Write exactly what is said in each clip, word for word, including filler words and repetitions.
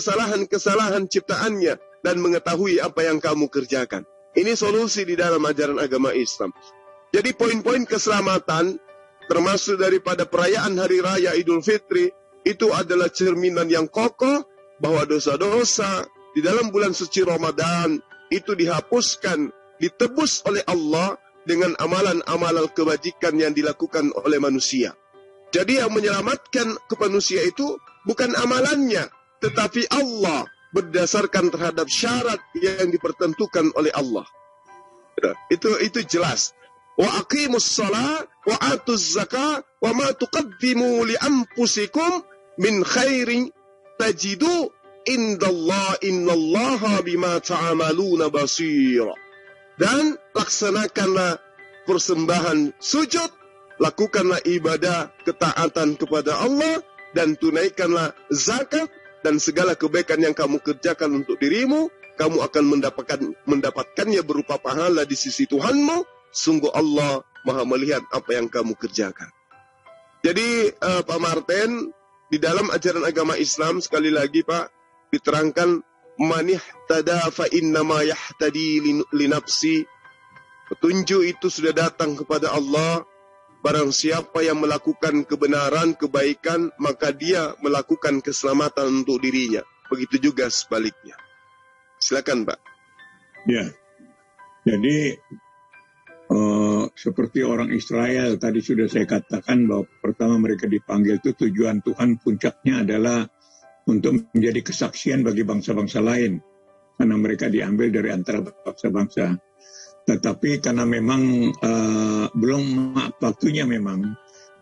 kesalahan-kesalahan ciptaannya dan mengetahui apa yang kamu kerjakan. Ini solusi di dalam ajaran agama Islam. Jadi poin-poin keselamatan, termasuk daripada perayaan Hari Raya Idul Fitri, itu adalah cerminan yang kokoh bahwa dosa-dosa di dalam bulan suci Ramadan itu dihapuskan, ditebus oleh Allah dengan amalan-amalan kebajikan yang dilakukan oleh manusia. Jadi yang menyelamatkan ke manusia itu bukan amalannya, tetapi Allah berdasarkan terhadap syarat yang dipertentukan oleh Allah. Itu itu jelas. Wa aqimus shalah wa atuz zakah wa ma tuqaddimu li anfusikum min khairin tajidu indallahi innallaha bima ta'maluna basir. Dan laksanakanlah persembahan sujud, lakukanlah ibadah ketaatan kepada Allah, dan tunaikanlah zakat, dan segala kebaikan yang kamu kerjakan untuk dirimu, kamu akan mendapatkan mendapatkannya berupa pahala di sisi Tuhanmu. Sungguh Allah maha melihat apa yang kamu kerjakan. Jadi uh, Pak Martin, di dalam ajaran agama Islam, sekali lagi Pak, diterangkan manihtada fa innama yahtadi li nafsi. Petunjuk itu sudah datang kepada Allah. Barang siapa yang melakukan kebenaran, kebaikan, maka dia melakukan keselamatan untuk dirinya. Begitu juga sebaliknya. Silakan Pak. Ya. Jadi Uh, seperti orang Israel tadi sudah saya katakan bahwa pertama mereka dipanggil itu tujuan Tuhan puncaknya adalah untuk menjadi kesaksian bagi bangsa-bangsa lain, karena mereka diambil dari antara bangsa-bangsa. Tetapi karena memang uh, belum waktunya, memang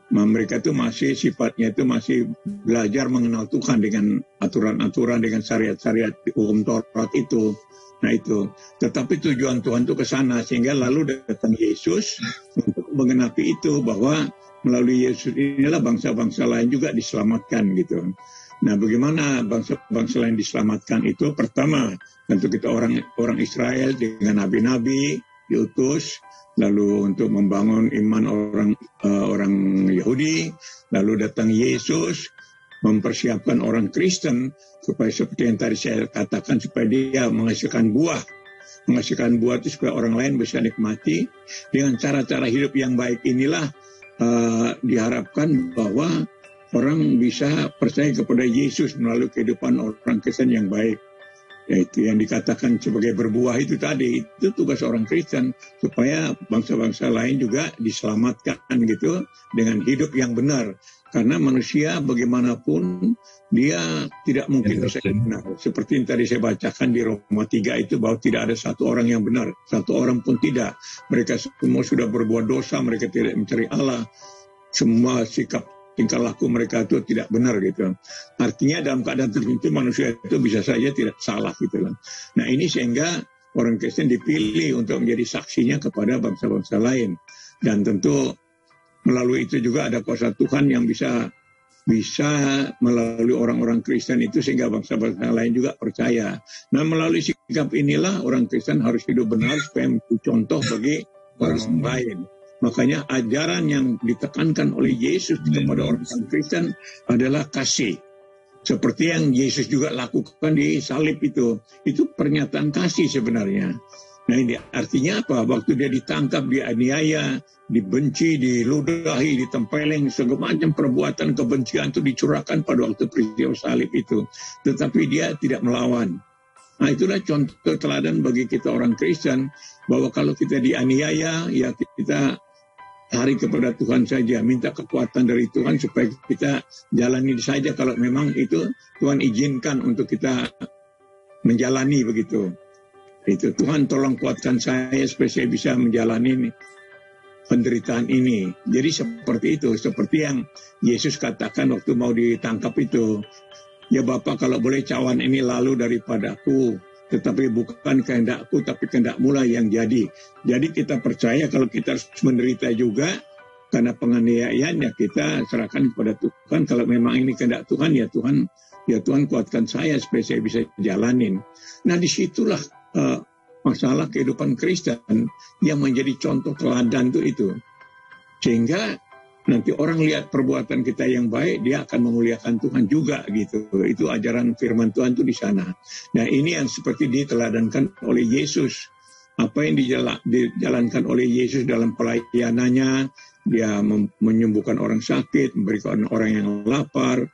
mereka itu masih sifatnya itu masih belajar mengenal Tuhan dengan aturan-aturan, dengan syariat-syariat hukum Taurat itu. Nah itu, tetapi tujuan Tuhan itu ke sana, sehingga lalu datang Yesus untuk menggenapi itu, bahwa melalui Yesus inilah bangsa-bangsa lain juga diselamatkan gitu. Nah bagaimana bangsa-bangsa lain diselamatkan itu? Pertama, tentu kita orang orang Israel dengan nabi-nabi diutus, lalu untuk membangun iman orang uh, orang Yahudi, lalu datang Yesus mempersiapkan orang Kristen supaya seperti yang tadi saya katakan, supaya dia menghasilkan buah. Menghasilkan buah itu supaya orang lain bisa nikmati. Dengan cara-cara hidup yang baik inilah uh, diharapkan bahwa orang bisa percaya kepada Yesus melalui kehidupan orang Kristen yang baik. Yaitu yang dikatakan sebagai berbuah itu tadi, itu tugas orang Kristen, supaya bangsa-bangsa lain juga diselamatkan gitu dengan hidup yang benar. Karena manusia bagaimanapun dia tidak mungkin percaya benar. Seperti yang tadi saya bacakan di Roma tiga itu, bahwa tidak ada satu orang yang benar, satu orang pun tidak. Mereka semua sudah berbuat dosa, mereka tidak mencari Allah. Semua sikap tingkah laku mereka itu tidak benar gitu. Artinya dalam keadaan tertentu manusia itu bisa saja tidak salah gitu. Nah ini sehingga orang Kristen dipilih untuk menjadi saksinya kepada bangsa-bangsa lain. Dan tentu melalui itu juga ada kuasa Tuhan yang bisa bisa melalui orang-orang Kristen itu, sehingga bangsa-bangsa lain juga percaya. Nah melalui sikap inilah orang Kristen harus hidup benar supaya menjadi contoh bagi orang lain. Makanya ajaran yang ditekankan oleh Yesus kepada orang Kristen adalah kasih. Seperti yang Yesus juga lakukan di salib itu. Itu pernyataan kasih sebenarnya. Nah ini artinya apa? Waktu dia ditangkap, dianiaya, dibenci, diludahi, ditempeleng, segala macam perbuatan kebencian itu dicurahkan pada waktu peristiwa salib itu. Tetapi dia tidak melawan. Nah itulah contoh teladan bagi kita orang Kristen, bahwa kalau kita dianiaya, ya kita tarik kepada Tuhan saja, minta kekuatan dari Tuhan supaya kita jalani saja kalau memang itu Tuhan izinkan untuk kita menjalani begitu. Itu, Tuhan tolong kuatkan saya supaya saya bisa menjalani penderitaan ini. Jadi seperti itu, seperti yang Yesus katakan waktu mau ditangkap itu. Ya Bapa, kalau boleh cawan ini lalu daripadaku, tetapi bukan kehendakku tapi kehendakmu lah yang jadi. Jadi kita percaya kalau kita harus menderita juga karena penganiayaan, ya kita serahkan kepada Tuhan. Kalau memang ini kehendak Tuhan, ya Tuhan, ya Tuhan kuatkan saya supaya saya bisa jalanin. Nah disitulah Uh, masalah kehidupan Kristen yang menjadi contoh teladan itu itu. Sehingga nanti orang lihat perbuatan kita yang baik, dia akan memuliakan Tuhan juga gitu. Itu ajaran firman Tuhan itu di sana. Nah, ini yang seperti diteladankan oleh Yesus. Apa yang dijala, dijalankan oleh Yesus dalam pelayanannya, dia menyembuhkan orang sakit, memberikan orang yang lapar.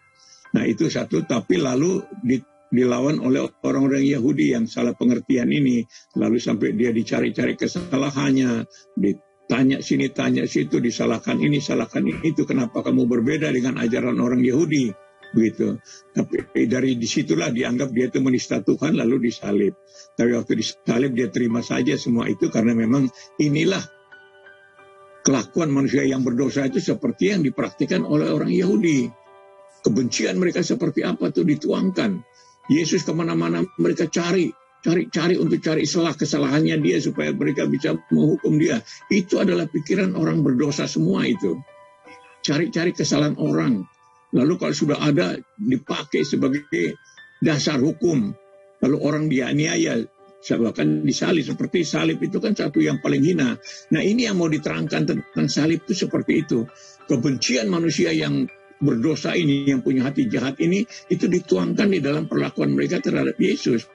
Nah, itu satu, tapi lalu di, dilawan oleh orang-orang Yahudi yang salah pengertian ini. Lalu sampai dia dicari-cari kesalahannya, ditanya sini, tanya situ, disalahkan ini, salahkan itu. Kenapa kamu berbeda dengan ajaran orang Yahudi? Begitu. Tapi dari disitulah dianggap dia itu menista Tuhan, lalu disalib. Tapi waktu disalib dia terima saja semua itu, karena memang inilah kelakuan manusia yang berdosa itu seperti yang dipraktikkan oleh orang Yahudi. Kebencian mereka seperti apa tuh dituangkan. Yesus kemana-mana mereka cari, cari-cari untuk cari celah kesalahannya dia supaya mereka bisa menghukum dia. Itu adalah pikiran orang berdosa semua itu. Cari-cari kesalahan orang. Lalu kalau sudah ada dipakai sebagai dasar hukum. Lalu orang dianiaya. Bahkan disalib, seperti salib itu kan satu yang paling hina. Nah, ini yang mau diterangkan tentang salib itu seperti itu. Kebencian manusia yang berdosa ini, yang punya hati jahat ini, itu dituangkan di dalam perlakuan mereka terhadap Yesus.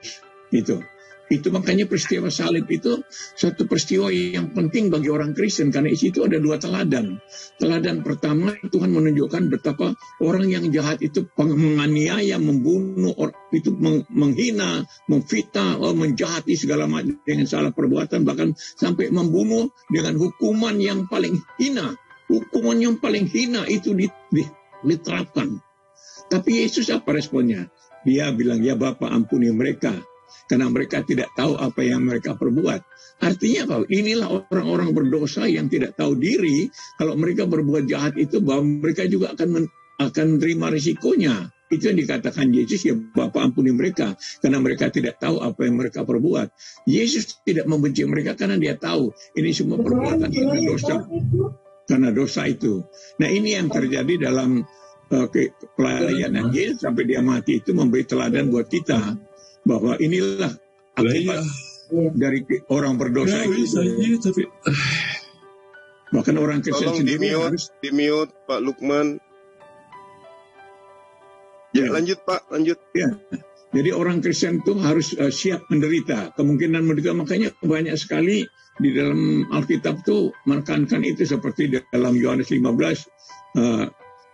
Itu, itu makanya peristiwa salib itu satu peristiwa yang penting bagi orang Kristen. Karena isi itu ada dua teladan. Teladan pertama, Tuhan menunjukkan betapa orang yang jahat itu menganiaya, membunuh, itu menghina, memfitnah, menjahati segala macam dengan salah perbuatan. Bahkan sampai membunuh dengan hukuman yang paling hina. Hukuman yang paling hina itu diterapkan. Tapi Yesus apa responnya? Dia bilang, ya Bapa, ampuni mereka, karena mereka tidak tahu apa yang mereka perbuat. Artinya apa? Inilah orang-orang berdosa yang tidak tahu diri. Kalau mereka berbuat jahat itu, bahwa mereka juga akan men, akan terima risikonya. Itu yang dikatakan Yesus, ya Bapa, ampuni mereka, karena mereka tidak tahu apa yang mereka perbuat. Yesus tidak membenci mereka karena dia tahu ini semua perbuatan karena dosa, karena dosa itu. Nah, ini yang terjadi dalam uh, pelayanan Yesus sampai dia mati itu, memberi teladan buat kita. Bahwa inilah akibat ya, dari orang berdosa ya, itu. Ya, tapi... Bahkan orang Kristen sendiri harus di-mute, Pak Lukman. Ya, ya, lanjut Pak, lanjut. Ya. Jadi orang Kristen itu harus uh, siap menderita, kemungkinan menderita. Makanya banyak sekali di dalam Alkitab itu menekankan itu, seperti dalam Yohanes lima belas, uh,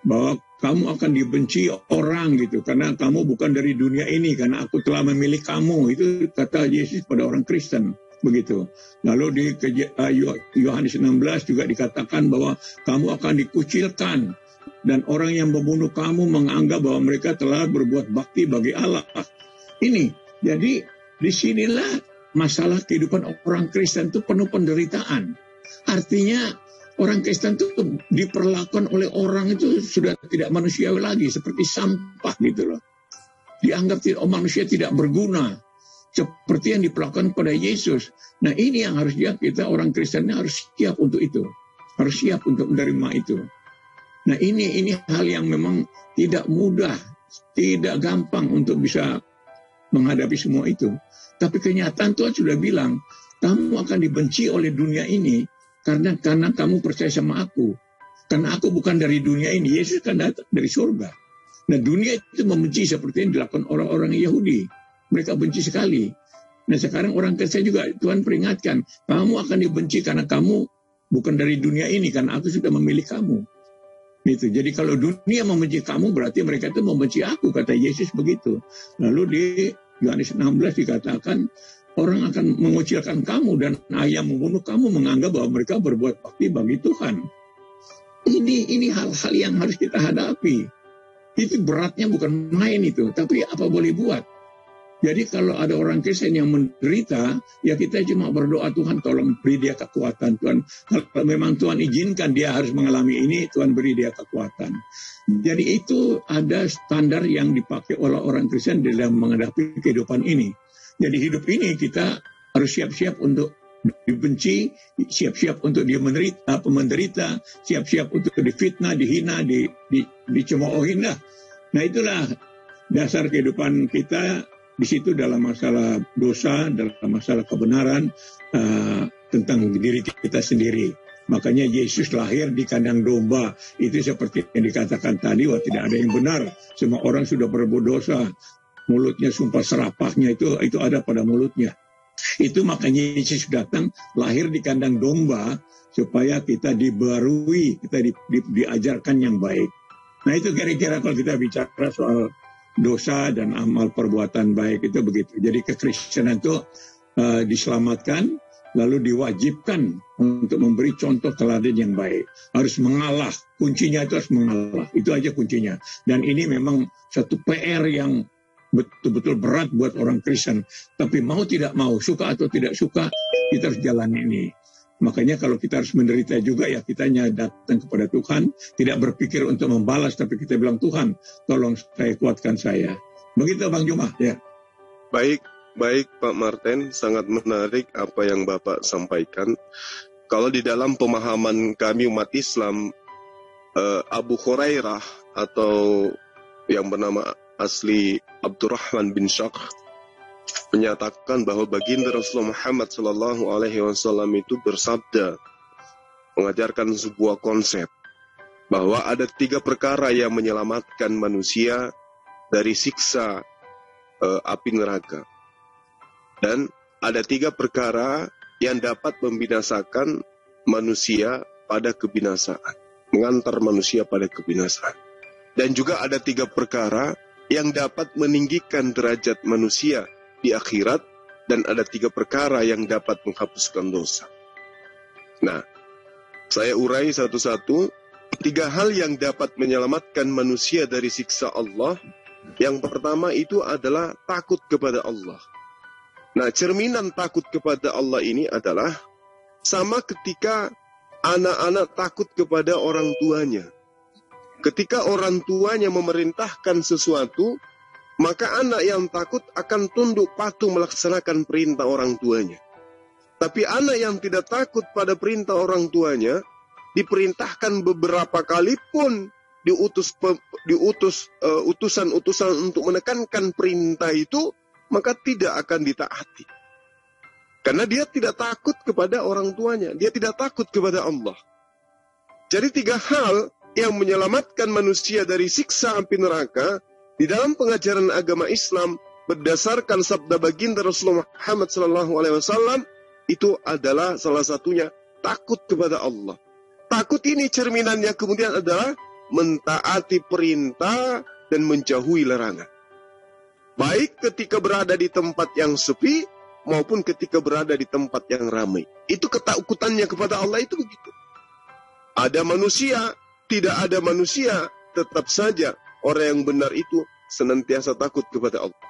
bahwa kamu akan dibenci orang gitu, karena kamu bukan dari dunia ini, karena aku telah memilih kamu. Itu kata Yesus pada orang Kristen begitu. Lalu di Yohanes enam belas juga dikatakan bahwa kamu akan dikucilkan, dan orang yang membunuh kamu menganggap bahwa mereka telah berbuat bakti bagi Allah. Ini, jadi disinilah masalah kehidupan orang Kristen itu penuh penderitaan. Artinya orang Kristen itu diperlakukan oleh orang itu sudah tidak manusiawi lagi, seperti sampah gitu loh. Dianggap tidak, oh, manusia tidak berguna, seperti yang diperlakukan pada Yesus. Nah, ini yang harus dia, kita orang Kristennya harus siap untuk itu, harus siap untuk menerima itu. Nah, ini ini hal yang memang tidak mudah, tidak gampang untuk bisa menghadapi semua itu. Tapi kenyataan Tuhan sudah bilang, kamu akan dibenci oleh dunia ini. Karena karena kamu percaya sama aku. Karena aku bukan dari dunia ini. Yesus kan datang dari surga. Nah, dunia itu membenci seperti yang dilakukan orang-orang Yahudi. Mereka benci sekali. Nah, sekarang orang Kristen juga Tuhan peringatkan. Kamu akan dibenci karena kamu bukan dari dunia ini. Karena aku sudah memilih kamu. Gitu. Jadi kalau dunia membenci kamu, berarti mereka itu membenci aku. Kata Yesus begitu. Lalu di Yohanes enam belas dikatakan, orang akan mengucilkan kamu dan ayam membunuh kamu menganggap bahwa mereka berbuat bakti bagi Tuhan. Ini ini hal-hal yang harus kita hadapi. Itu beratnya bukan main itu, tapi apa boleh buat. Jadi kalau ada orang Kristen yang menderita, ya kita cuma berdoa, Tuhan tolong beri dia kekuatan. Tuhan, kalau memang Tuhan izinkan dia harus mengalami ini, Tuhan beri dia kekuatan. Jadi itu ada standar yang dipakai oleh orang Kristen dalam menghadapi kehidupan ini. Jadi hidup ini kita harus siap-siap untuk dibenci, siap-siap untuk dia menderita, menderita, siap-siap untuk difitnah, dihina, di, di, dicemoohin lah. Nah, itulah dasar kehidupan kita di situ dalam masalah dosa, dalam masalah kebenaran, uh, tentang diri kita sendiri. Makanya Yesus lahir di kandang domba. Itu seperti yang dikatakan tadi, wah tidak ada yang benar. Semua orang sudah berbuat dosa. Mulutnya sumpah serapahnya itu itu ada pada mulutnya. Itu makanya Yesus datang lahir di kandang domba supaya kita dibarui, kita di, di, diajarkan yang baik. Nah itu kira-kira kalau kita bicara soal dosa dan amal perbuatan baik itu begitu. Jadi kekristenan itu uh, diselamatkan, lalu diwajibkan untuk memberi contoh teladan yang baik. Harus mengalah, kuncinya itu harus mengalah, itu aja kuncinya. Dan ini memang satu P R yang betul-betul berat buat orang Kristen. Tapi mau tidak mau, suka atau tidak suka, kita harus jalani ini. Makanya kalau kita harus menderita juga ya kitanya datang kepada Tuhan, tidak berpikir untuk membalas, tapi kita bilang Tuhan tolong saya, kuatkan saya. Begitu Bang Zuma ya. Baik, baik Pak Martin, sangat menarik apa yang Bapak sampaikan. Kalau di dalam pemahaman kami umat Islam, eh, Abu Hurairah atau yang bernama asli Abdurrahman bin Syak menyatakan bahwa baginda Rasulullah Muhammad Shallallahu Alaihi Wasallam itu bersabda mengajarkan sebuah konsep bahwa ada tiga perkara yang menyelamatkan manusia dari siksa e, api neraka, dan ada tiga perkara yang dapat membinasakan manusia pada kebinasaan, mengantar manusia pada kebinasaan, dan juga ada tiga perkara yang dapat meninggikan derajat manusia di akhirat, dan ada tiga perkara yang dapat menghapuskan dosa. Nah, saya urai satu-satu, tiga hal yang dapat menyelamatkan manusia dari siksa Allah. Yang pertama itu adalah takut kepada Allah. Nah, cerminan takut kepada Allah ini adalah sama ketika anak-anak takut kepada orang tuanya. Ketika orang tuanya memerintahkan sesuatu, maka anak yang takut akan tunduk patuh melaksanakan perintah orang tuanya. Tapi anak yang tidak takut pada perintah orang tuanya, diperintahkan beberapa kali pun diutus diutus uh, utusan-utusan untuk menekankan perintah itu, maka tidak akan ditaati. Karena dia tidak takut kepada orang tuanya, dia tidak takut kepada Allah. Jadi tiga hal yang menyelamatkan manusia dari siksa api neraka di dalam pengajaran agama Islam berdasarkan sabda baginda Rasulullah Muhammad shallallahu alaihi wasallam itu adalah salah satunya takut kepada Allah. Takut ini cerminannya kemudian adalah mentaati perintah dan menjauhi larangan. Baik ketika berada di tempat yang sepi maupun ketika berada di tempat yang ramai. Itu ketakutannya kepada Allah itu begitu. Ada manusia, tidak ada manusia, tetap saja orang yang benar itu senantiasa takut kepada Allah.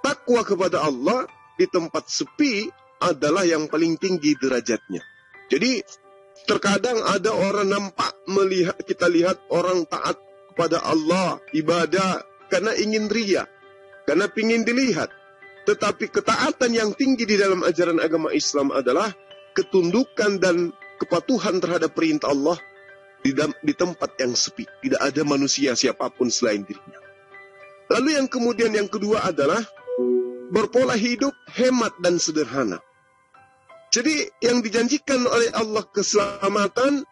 Takwa kepada Allah di tempat sepi adalah yang paling tinggi derajatnya. Jadi terkadang ada orang nampak melihat, kita lihat orang taat kepada Allah, ibadah, karena ingin riya, karena ingin dilihat. Tetapi ketaatan yang tinggi di dalam ajaran agama Islam adalah ketundukan dan kepatuhan terhadap perintah Allah di tempat yang sepi, tidak ada manusia siapapun selain dirinya. Lalu yang kemudian yang kedua adalah berpola hidup hemat dan sederhana. Jadi yang dijanjikan oleh Allah keselamatan,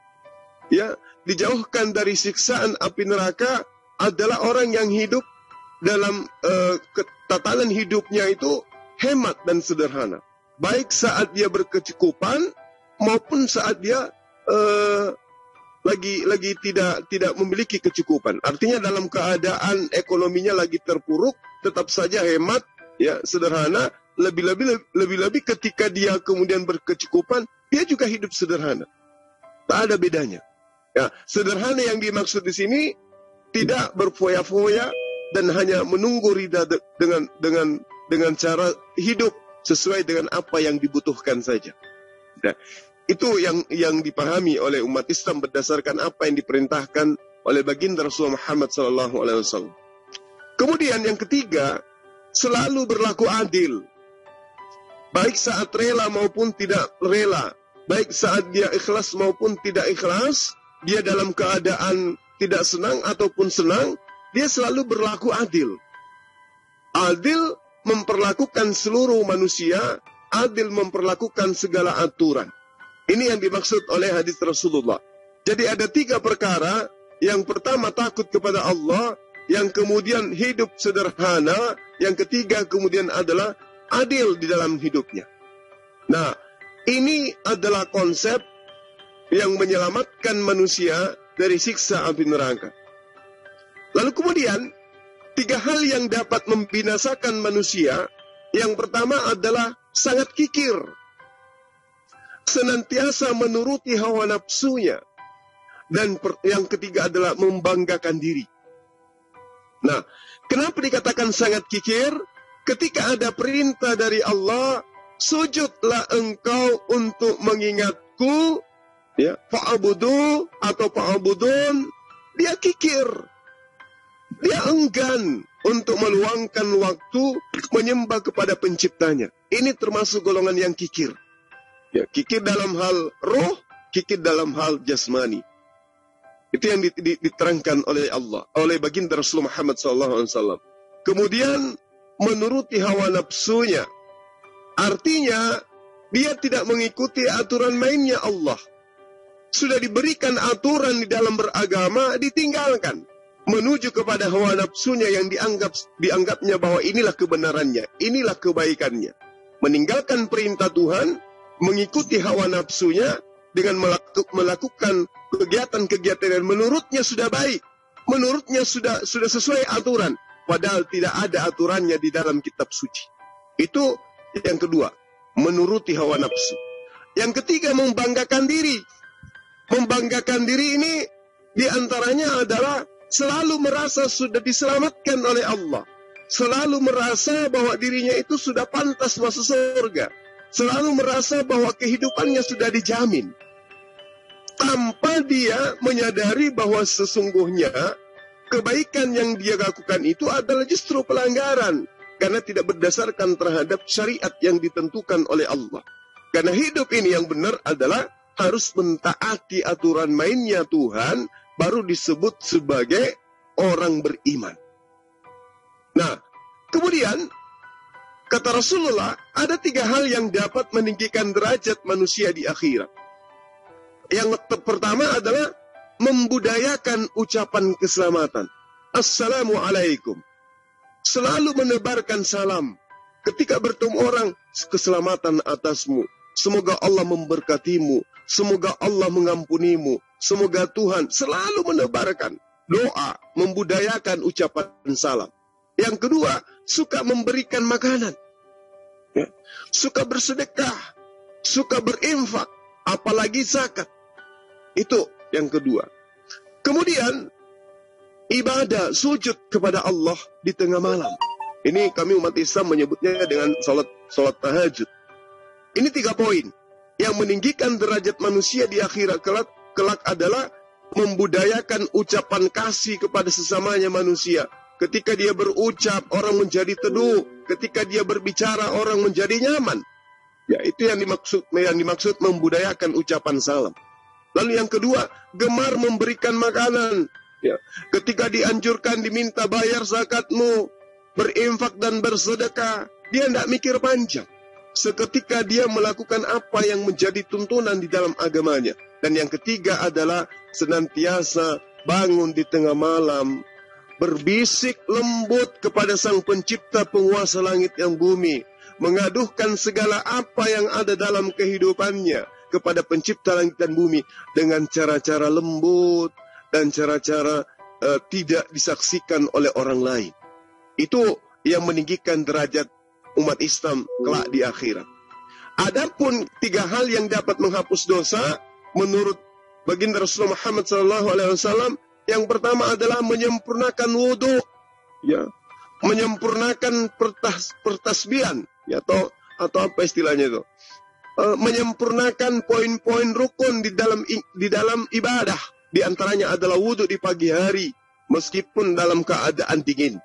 ya, dijauhkan dari siksaan api neraka adalah orang yang hidup dalam uh, ketatanan hidupnya itu hemat dan sederhana. Baik saat dia berkecukupan maupun saat dia uh, lagi lagi tidak tidak memiliki kecukupan. Artinya dalam keadaan ekonominya lagi terpuruk, tetap saja hemat, ya, sederhana. Lebih-lebih lebih-lebih ketika dia kemudian berkecukupan, dia juga hidup sederhana. Tak ada bedanya. Ya, sederhana yang dimaksud di sini tidak berfoya-foya dan hanya menunggu ridha de dengan dengan dengan cara hidup sesuai dengan apa yang dibutuhkan saja. Ya. Itu yang yang dipahami oleh umat Islam berdasarkan apa yang diperintahkan oleh baginda Rasulullah Muhammad shallallahu alaihi wasallam. Kemudian yang ketiga, selalu berlaku adil. Baik saat rela maupun tidak rela. Baik saat dia ikhlas maupun tidak ikhlas. Dia dalam keadaan tidak senang ataupun senang. Dia selalu berlaku adil. Adil memperlakukan seluruh manusia. Adil memperlakukan segala aturan. Ini yang dimaksud oleh hadis Rasulullah. Jadi ada tiga perkara. Yang pertama takut kepada Allah. Yang kemudian hidup sederhana. Yang ketiga kemudian adalah adil di dalam hidupnya. Nah, ini adalah konsep yang menyelamatkan manusia dari siksa api neraka. Lalu kemudian, tiga hal yang dapat membinasakan manusia. Yang pertama adalah sangat kikir. Senantiasa menuruti hawa nafsunya. Dan yang ketiga adalah membanggakan diri. Nah, kenapa dikatakan sangat kikir? Ketika ada perintah dari Allah, sujudlah engkau untuk mengingatku, ya, fa'abudu atau fa'abudun, dia kikir. Dia enggan untuk meluangkan waktu menyembah kepada penciptanya. Ini termasuk golongan yang kikir. Ya, kikir dalam hal roh, kikir dalam hal jasmani. Itu yang diterangkan oleh Allah, oleh baginda Rasul Muhammad shallallahu alaihi wasallam. Kemudian menuruti hawa nafsunya, artinya dia tidak mengikuti aturan mainnya Allah. Sudah diberikan aturan di dalam beragama, ditinggalkan, menuju kepada hawa nafsunya yang dianggap dianggapnya bahwa inilah kebenarannya, inilah kebaikannya. Meninggalkan perintah Tuhan, mengikuti hawa nafsunya dengan melakukan kegiatan-kegiatan yang menurutnya sudah baik, menurutnya sudah sudah sesuai aturan, padahal tidak ada aturannya di dalam kitab suci. Itu yang kedua, menuruti hawa nafsu. Yang ketiga, membanggakan diri. Membanggakan diri ini diantaranya adalah selalu merasa sudah diselamatkan oleh Allah, selalu merasa bahwa dirinya itu sudah pantas masuk surga, selalu merasa bahwa kehidupannya sudah dijamin, tanpa dia menyadari bahwa sesungguhnya kebaikan yang dia lakukan itu adalah justru pelanggaran, karena tidak berdasarkan terhadap syariat yang ditentukan oleh Allah. Karena hidup ini yang benar adalah harus mentaati aturan mainnya Tuhan, baru disebut sebagai orang beriman. Nah, kemudian kata Rasulullah, ada tiga hal yang dapat meninggikan derajat manusia di akhirat. Yang pertama adalah membudayakan ucapan keselamatan. Assalamualaikum. Selalu menebarkan salam. Ketika bertemu orang, keselamatan atasmu. Semoga Allah memberkatimu. Semoga Allah mengampunimu. Semoga Tuhan, selalu menebarkan doa, membudayakan ucapan salam. Yang kedua, suka memberikan makanan. Ya. Suka bersedekah. Suka berinfak. Apalagi zakat. Itu yang kedua. Kemudian, ibadah, sujud kepada Allah di tengah malam. Ini kami umat Islam menyebutnya dengan salat, salat tahajud. Ini tiga poin. Yang meninggikan derajat manusia di akhirat kelak, kelak adalah membudayakan ucapan kasih kepada sesamanya manusia. Ketika dia berucap, orang menjadi teduh. Ketika dia berbicara, orang menjadi nyaman. Ya, itu yang dimaksud, yang dimaksud membudayakan ucapan salam. Lalu yang kedua, gemar memberikan makanan. Ya. Ketika dianjurkan diminta bayar zakatmu, berinfak dan bersedekah, dia tidak mikir panjang. Seketika dia melakukan apa yang menjadi tuntunan di dalam agamanya. Dan yang ketiga adalah senantiasa bangun di tengah malam, berbisik lembut kepada Sang Pencipta Penguasa langit dan bumi, mengaduhkan segala apa yang ada dalam kehidupannya kepada Pencipta langit dan bumi dengan cara-cara lembut dan cara-cara uh, tidak disaksikan oleh orang lain. Itu yang meninggikan derajat umat Islam kelak di akhirat. Adapun tiga hal yang dapat menghapus dosa menurut baginda Rasulullah Muhammad shallallahu alaihi wasallam, yang pertama adalah menyempurnakan wudhu, ya, menyempurnakan pertas, pertasbihan, ya, atau atau apa istilahnya itu, menyempurnakan poin-poin rukun di dalam di dalam ibadah. Di antaranya adalah wudhu di pagi hari meskipun dalam keadaan dingin.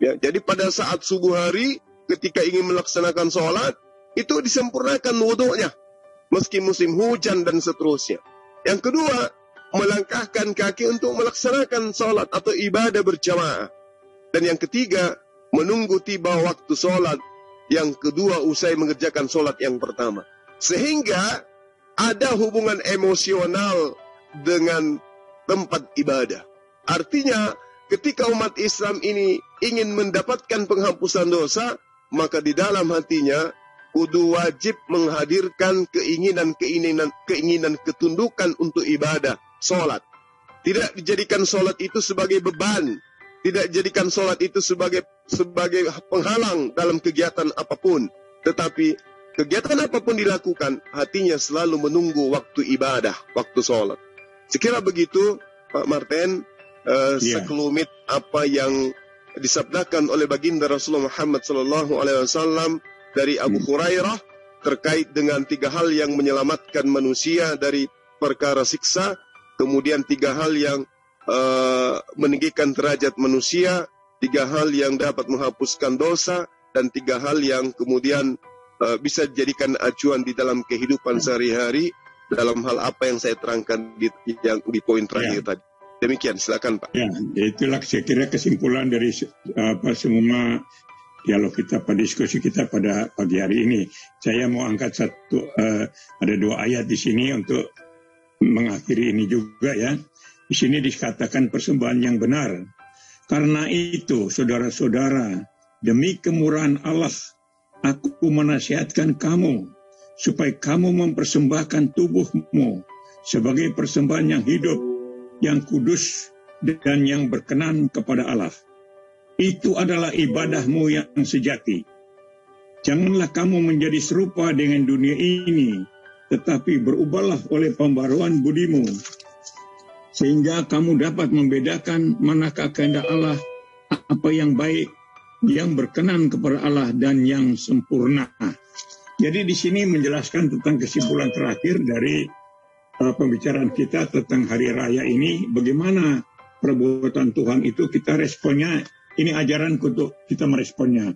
Ya, jadi pada saat subuh hari ketika ingin melaksanakan sholat itu disempurnakan wudhunya meski musim hujan dan seterusnya. Yang kedua, melangkahkan kaki untuk melaksanakan sholat atau ibadah berjamaah. Dan yang ketiga, menunggu tiba waktu sholat yang kedua usai mengerjakan sholat yang pertama. Sehingga ada hubungan emosional dengan tempat ibadah. Artinya, ketika umat Islam ini ingin mendapatkan penghapusan dosa, maka di dalam hatinya kudu wajib menghadirkan keinginan-keinginan keinginan ketundukan untuk ibadah, sholat. Tidak dijadikan sholat itu sebagai beban. Tidak jadikan sholat itu sebagai sebagai penghalang dalam kegiatan apapun. Tetapi kegiatan apapun dilakukan, hatinya selalu menunggu waktu ibadah, waktu sholat. Sekira begitu, Pak Martin, uh, yeah. sekelumit apa yang disabdakan oleh baginda Rasulullah Muhammad shallallahu alaihi wasallam dari Abu Hurairah terkait dengan tiga hal yang menyelamatkan manusia dari perkara siksa, kemudian tiga hal yang Uh, meninggikan derajat manusia, tiga hal yang dapat menghapuskan dosa, dan tiga hal yang kemudian uh, bisa dijadikan acuan di dalam kehidupan sehari-hari dalam hal apa yang saya terangkan di, yang, di poin terakhir ya. tadi. Demikian, silakan Pak. Ya, itulah saya kira kesimpulan dari apa semua dialog kita pada diskusi kita pada pagi hari ini. Saya mau angkat satu uh, ada dua ayat di sini untuk mengakhiri ini juga ya. Di sini dikatakan persembahan yang benar. Karena itu, saudara-saudara, demi kemurahan Allah, aku menasihatkan kamu, supaya kamu mempersembahkan tubuhmu sebagai persembahan yang hidup, yang kudus, dan yang berkenan kepada Allah. Itu adalah ibadahmu yang sejati. Janganlah kamu menjadi serupa dengan dunia ini, tetapi berubahlah oleh pembaruan budimu, sehingga kamu dapat membedakan manakah kehendak Allah, apa yang baik, yang berkenan kepada Allah, dan yang sempurna. Jadi di sini menjelaskan tentang kesimpulan terakhir dari uh, pembicaraan kita tentang hari raya ini, bagaimana perbuatan Tuhan itu kita responnya, ini ajaran untuk kita meresponnya.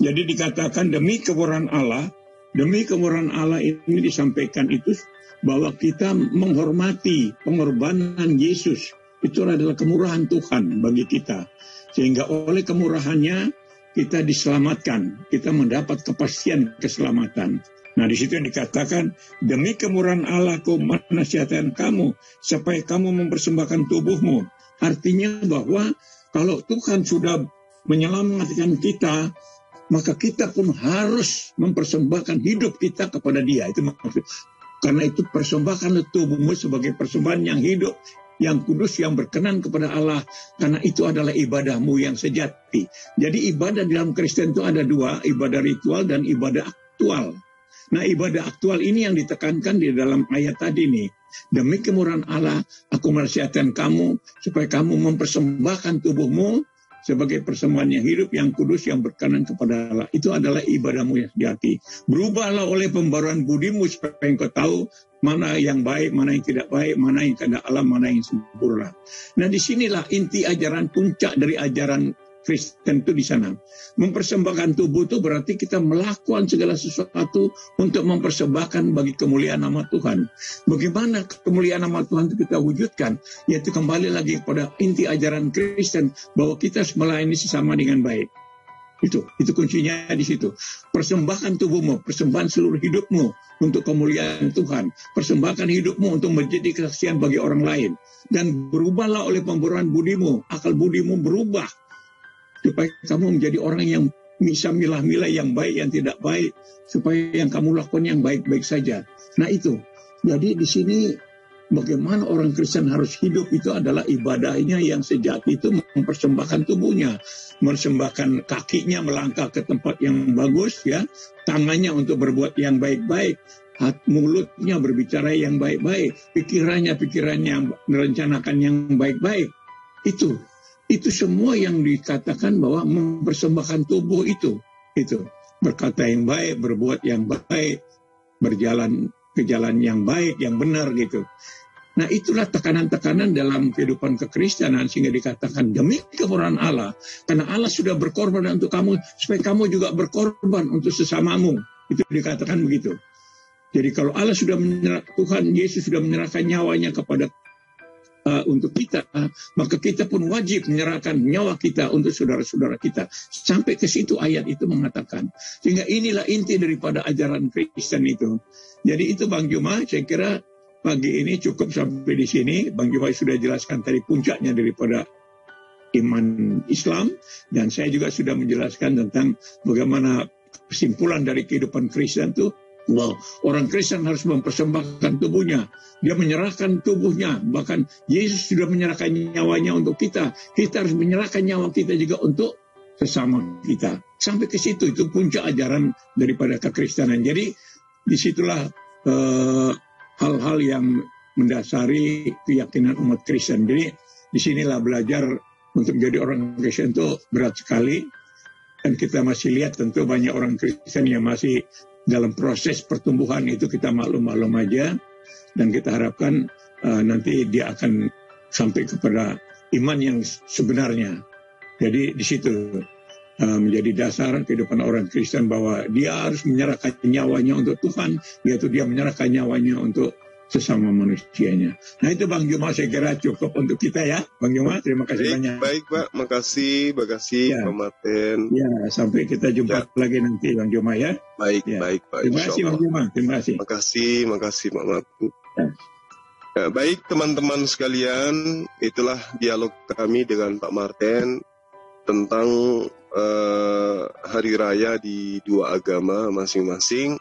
Jadi dikatakan demi kemurahan Allah, demi kemurahan Allah ini disampaikan itu, bahwa kita menghormati pengorbanan Yesus. Itu adalah kemurahan Tuhan bagi kita. Sehingga oleh kemurahannya kita diselamatkan. Kita mendapat kepastian keselamatan. Nah di situ yang dikatakan, demi kemurahan Allah aku menasihatkan kamu, supaya kamu mempersembahkan tubuhmu. Artinya bahwa kalau Tuhan sudah menyelamatkan kita, maka kita pun harus mempersembahkan hidup kita kepada Dia. Itu maksud. Karena itu persembahkanlah tubuhmu sebagai persembahan yang hidup, yang kudus, yang berkenan kepada Allah. Karena itu adalah ibadahmu yang sejati. Jadi ibadah dalam Kristen itu ada dua, ibadah ritual dan ibadah aktual. Nah ibadah aktual ini yang ditekankan di dalam ayat tadi nih. Demi kemurahan Allah, aku menasihatkan kamu, supaya kamu mempersembahkan tubuhmu sebagai persembahan yang hidup, yang kudus, yang berkenan kepada Allah. Itu adalah ibadahmu yang sejati. Berubahlah oleh pembaruan budimu, supaya engkau tahu mana yang baik, mana yang tidak baik, mana yang kehendak Allah, mana yang sempurna. Nah disinilah inti ajaran puncak dari ajaran Kristen itu di sana. Mempersembahkan tubuh itu berarti kita melakukan segala sesuatu untuk mempersembahkan bagi kemuliaan nama Tuhan. Bagaimana kemuliaan nama Tuhan itu kita wujudkan? Yaitu kembali lagi kepada inti ajaran Kristen, bahwa kita harus melayani sesama dengan baik. Itu, itu kuncinya di situ. Persembahkan tubuhmu, persembahan seluruh hidupmu untuk kemuliaan Tuhan. Persembahkan hidupmu untuk menjadi kesaksian bagi orang lain. Dan berubahlah oleh pembaruan budimu, akal budimu berubah, supaya kamu menjadi orang yang bisa milah-milah yang baik, yang tidak baik, supaya yang kamu lakukan yang baik-baik saja. Nah itu, jadi di sini bagaimana orang Kristen harus hidup itu adalah ibadahnya yang sejati, itu mempersembahkan tubuhnya, mempersembahkan kakinya melangkah ke tempat yang bagus, ya, tangannya untuk berbuat yang baik-baik, mulutnya berbicara yang baik-baik, pikirannya pikirannya yang merencanakan yang baik-baik, itu. Itu semua yang dikatakan bahwa mempersembahkan tubuh itu. Itu berkata yang baik, berbuat yang baik, berjalan ke jalan yang baik, yang benar gitu. Nah itulah tekanan-tekanan dalam kehidupan kekristenan, sehingga dikatakan demi kemurahan Allah. Karena Allah sudah berkorban untuk kamu, supaya kamu juga berkorban untuk sesamamu. Itu dikatakan begitu. Jadi kalau Allah sudah menyerah, Tuhan Yesus sudah menyerahkan nyawanya kepada uh, untuk kita, maka kita pun wajib menyerahkan nyawa kita untuk saudara-saudara kita. Sampai ke situ ayat itu mengatakan. Sehingga inilah inti daripada ajaran Kristen itu. Jadi itu Bang Zuma, saya kira pagi ini cukup sampai di sini. Bang Zuma sudah jelaskan tadi puncaknya daripada iman Islam. Dan saya juga sudah menjelaskan tentang bagaimana kesimpulan dari kehidupan Kristen itu. Wow, orang Kristen harus mempersembahkan tubuhnya. Dia menyerahkan tubuhnya. Bahkan Yesus sudah menyerahkan nyawanya untuk kita. Kita harus menyerahkan nyawa kita juga untuk sesama kita. Sampai ke situ, itu puncak ajaran daripada kekristenan. Jadi disitulah eh, hal-hal yang mendasari keyakinan umat Kristen. Jadi disinilah belajar untuk menjadi orang Kristen itu berat sekali. Dan kita masih lihat tentu banyak orang Kristen yang masih dalam proses pertumbuhan, itu kita maklum-maklum aja. Dan kita harapkan uh, nanti dia akan sampai kepada iman yang sebenarnya. Jadi di situ uh, menjadi dasar kehidupan orang Kristen bahwa dia harus menyerahkan nyawanya untuk Tuhan, yaitu dia menyerahkan nyawanya untuk sesama manusianya. Nah itu Bang Zuma, saya kira cukup untuk kita ya. Bang Zuma, terima kasih baik, banyak. Baik Pak, makasih, makasih ya. Pak Martin. Ya, sampai kita jumpa ya. Lagi nanti Bang Zuma ya. Baik, ya. baik Pak. Terima kasih Bang Zuma, terima kasih. Terima kasih, makasih Pak Martin. Ya. Ya, baik teman-teman sekalian, itulah dialog kami dengan Pak Martin tentang uh, hari raya di dua agama masing-masing,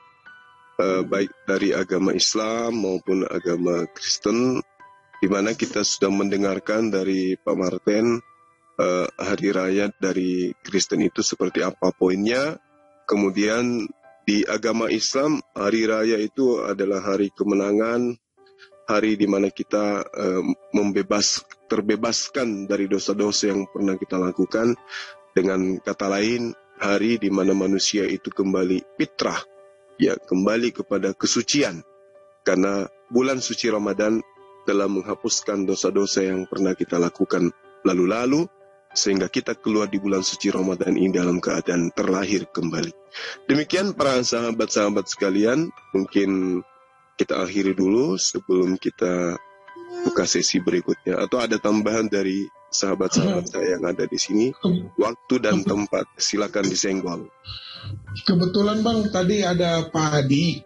uh, baik dari agama Islam maupun agama Kristen, di mana kita sudah mendengarkan dari Pak Martin uh, hari raya dari Kristen itu seperti apa poinnya. Kemudian di agama Islam hari raya itu adalah hari kemenangan, hari di mana kita uh, membebas terbebaskan dari dosa-dosa yang pernah kita lakukan. Dengan kata lain, hari di mana manusia itu kembali fitrah, ya, kembali kepada kesucian. Karena bulan suci Ramadan telah menghapuskan dosa-dosa yang pernah kita lakukan lalu-lalu, sehingga kita keluar di bulan suci Ramadan ini dalam keadaan terlahir kembali. Demikian para sahabat-sahabat sekalian, mungkin kita akhiri dulu sebelum kita buka sesi berikutnya. Atau ada tambahan dari sahabat-sahabat saya yang ada di sini? Waktu dan tempat silakan disenggol. Kebetulan Bang, tadi ada Pak Padi.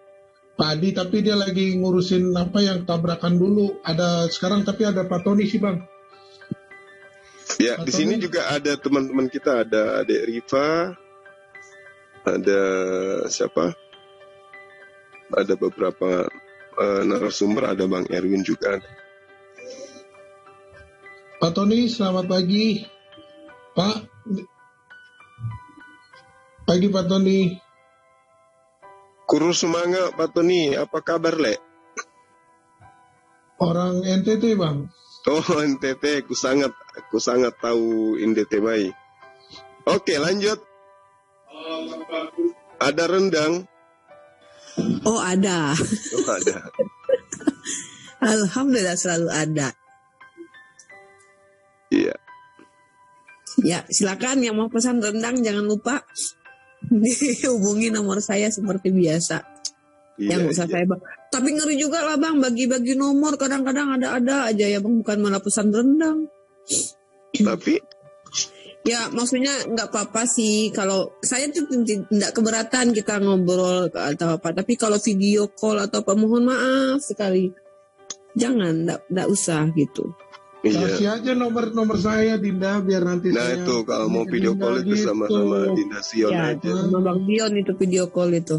Pak Padi tapi dia lagi ngurusin apa yang tabrakan dulu. Ada sekarang tapi ada Pak Tony sih Bang. Ya, Pak di Tony. Sini juga ada teman-teman kita, ada Adik Rifa. Ada siapa? Ada beberapa uh, narasumber, ada Bang Erwin juga. Pak Tony, selamat pagi. Pak, pagi Pak Tony. Kurus semangat Pak Tony, apa kabar lek? Orang N T T Bang. Oh N T T, aku sangat, aku sangat tahu N T T baik. Oke lanjut. Ada rendang? Oh ada. Oh ada. Alhamdulillah selalu ada. Iya. Ya, silakan yang mau pesan rendang jangan lupa dihubungi nomor saya seperti biasa. Iya, yang usah iya. saya bang. Tapi ngeri juga lah Bang, bagi-bagi nomor kadang-kadang ada-ada aja ya Bang, bukan malah pesan rendang. Tapi ya maksudnya nggak apa-apa sih kalau saya tuh tidak keberatan kita ngobrol atau apa. Tapi kalau video call atau apa mohon maaf sekali. Jangan, tidak usah gitu. Kasih iya. aja nomor-nomor saya Dinda biar nanti nah saya itu kalau mau video Dinda call itu gitu. Sama-sama Dinda Sion ya, aja sama Bang Dion itu video call itu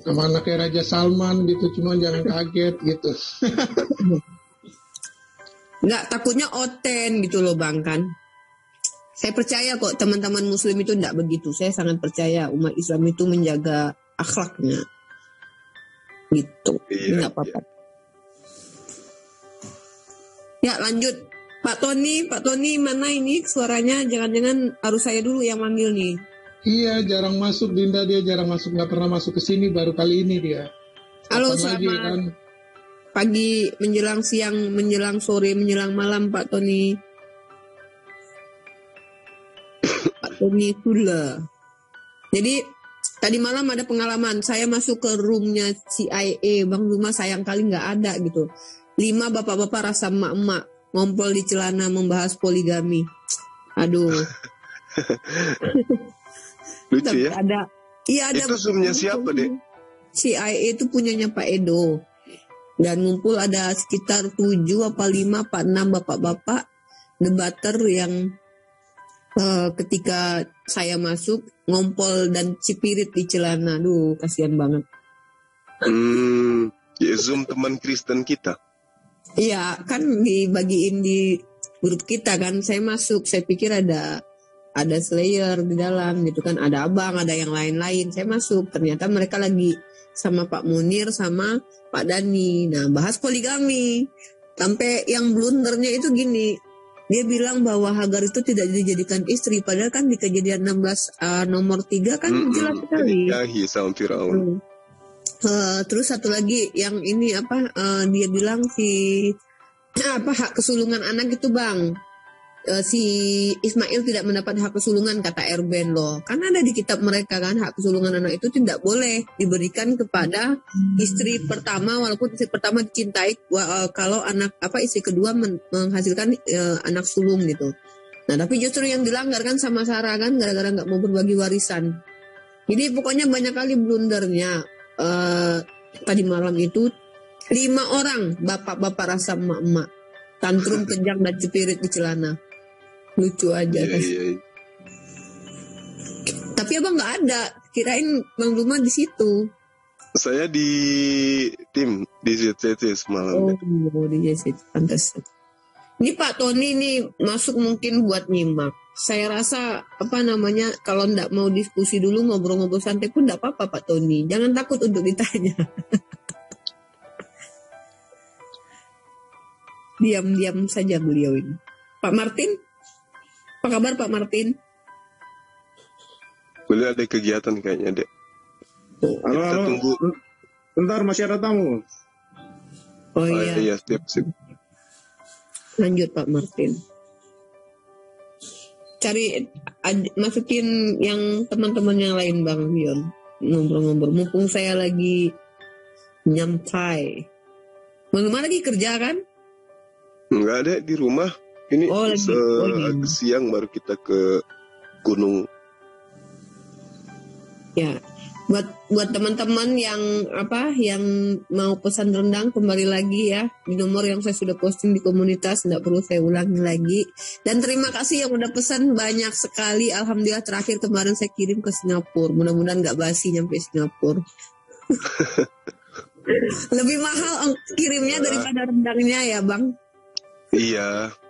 sama anaknya Raja Salman gitu, cuma jangan kaget gitu. Nggak takutnya oten gitu loh Bang kan. Saya percaya kok teman-teman muslim itu enggak begitu. Saya sangat percaya umat Islam itu menjaga akhlaknya gitu. Iya, nggak apa-apa iya. Ya lanjut Pak Tony, Pak Tony mana ini suaranya? Jangan-jangan harus saya dulu yang manggil nih. Iya, jarang masuk Dinda, dia jarang masuk, nggak pernah masuk ke sini, baru kali ini dia. Halo, selamat pagi, kan? Pagi, menjelang siang, menjelang sore, menjelang malam Pak Tony. Pak Tony Kula. Jadi tadi malam ada pengalaman, saya masuk ke roomnya C I A, Bang Zuma sayang kali nggak ada gitu. Lima bapak-bapak rasa emak-emak. ngompol di celana membahas poligami. Aduh. Lucu ya? Ada, iya ada. Itu zoomnya siapa deh? C I A itu punyanya Pak Edo. Dan ngumpul ada sekitar tujuh apa lima apa enam bapak-bapak debater yang uh, ketika saya masuk ngompol dan cipirit di celana. Duh, kasihan banget. Hmm, ya Zoom teman Kristen kita. Iya, kan dibagiin di grup kita kan. Saya masuk, saya pikir ada ada Slayer di dalam gitu kan, ada Abang, ada yang lain-lain. Saya masuk, ternyata mereka lagi sama Pak Munir sama Pak Dani. Nah, bahas poligami. Sampai yang blundernya itu gini. Dia bilang bahwa Hagar itu tidak dijadikan istri, padahal kan di kejadian enam belas uh, nomor tiga kan mm-hmm. jelas sekali. Yahi sama Firaun. Hmm. Uh, terus satu lagi yang ini apa uh, dia bilang si apa hak kesulungan anak itu, Bang. Uh, si Ismail tidak mendapat hak kesulungan kata Erben loh. Karena ada di kitab mereka kan hak kesulungan anak itu tidak boleh diberikan kepada istri pertama, walaupun istri pertama dicintai uh, kalau anak apa istri kedua men- menghasilkan uh, anak sulung gitu. Nah, tapi justru yang dilanggar kan sama Sarah kan gara-gara enggak mau berbagi warisan. Jadi pokoknya banyak kali blundernya. Uh, tadi malam itu lima orang bapak-bapak rasa emak-emak tantrum kejang dan cepirit di celana. Lucu aja yeah, kan. Yeah, yeah. Tapi Abang nggak ada, kirain Bang Zuma di situ. Saya di tim di J C C semalam. Oh, di J C C pantas. Ini Pak Tony nih masuk mungkin buat nyimak. Saya rasa apa namanya kalau ndak mau diskusi dulu ngobrol-ngobrol santai pun ndak apa-apa Pak Tony. Jangan takut untuk ditanya. Diam-diam saja beliau ini. Pak Martin, apa kabar Pak Martin? Beliau ada kegiatan kayaknya dek. Halo, kita halo. Tunggu. Bentar masih ada tamu. Oh, oh iya. Iya siap, siap. Lanjut Pak Martin. Cari ad, masukin yang teman-teman yang lain Bang Dion ngobrol-ngobrol mumpung saya lagi nyantai. Bang Zuma lagi kerja kan? Enggak ada di rumah. Ini oh, lagi, se- lagi. siang baru kita ke gunung. Ya, buat buat teman-teman yang apa yang mau pesan rendang kembali lagi ya di nomor yang saya sudah posting di komunitas, nggak perlu saya ulangi lagi. Dan terima kasih yang udah pesan banyak sekali, alhamdulillah. Terakhir kemarin saya kirim ke Singapura, mudah-mudahan nggak basi nyampe Singapura. Lebih mahal kirimnya daripada rendangnya ya Bang. Iya,